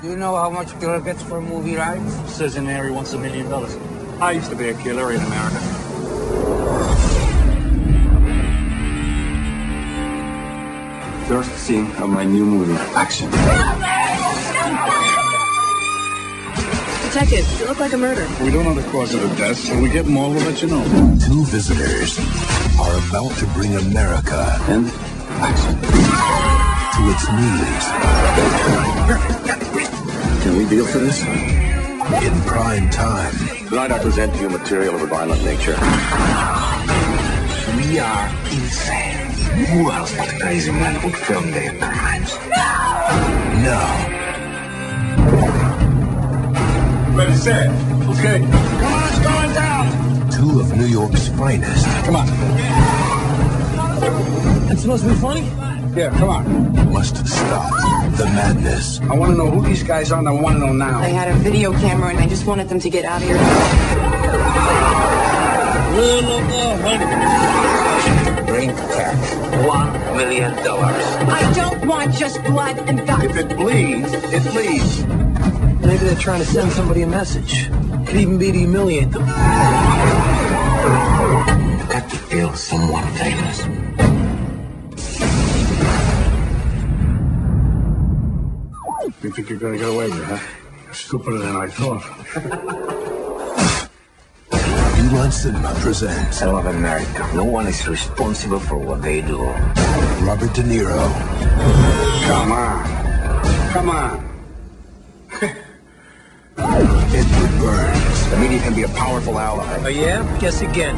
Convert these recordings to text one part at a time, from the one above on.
You know how much a killer gets for movie rights? Says in there he wants $1 million. I used to be a killer in America. First scene of my new movie. Action. Detective, you look like a murder. We don't know the cause of the death, so we get more, we'll let you know. Two visitors are about to bring America and action to its knees. Can we deal for this? In prime time. Tonight I present to you material of a violent nature. We are insane. Who else but a crazy man would film their crimes? No! No. Ready, set, okay. Come on, it's going down. Two of New York's finest. Come on. It's supposed to be funny? Yeah, come on. Must stop the madness. I want to know who these guys are and I want to know now. I had a video camera and I just wanted them to get out of here. Brain attack. $1 million. I don't want just blood and guts. If it bleeds, it bleeds. Maybe they're trying to send somebody a message. Could even be to humiliate them. You've got to feel someone famous. You think you're gonna get away with it, huh? You're stupider than I thought. Ewan Cinema presents. I love America. No one is responsible for what they do. Robert De Niro. Come on. Come on. Edward Burns. The media can be a powerful ally. Oh, yeah? Guess again.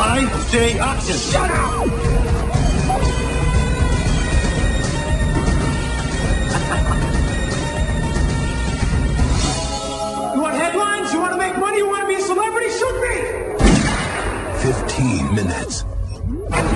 I say action. Shut up! You want headlines? You want to make money? You want to be a celebrity? Shoot me! 15 minutes.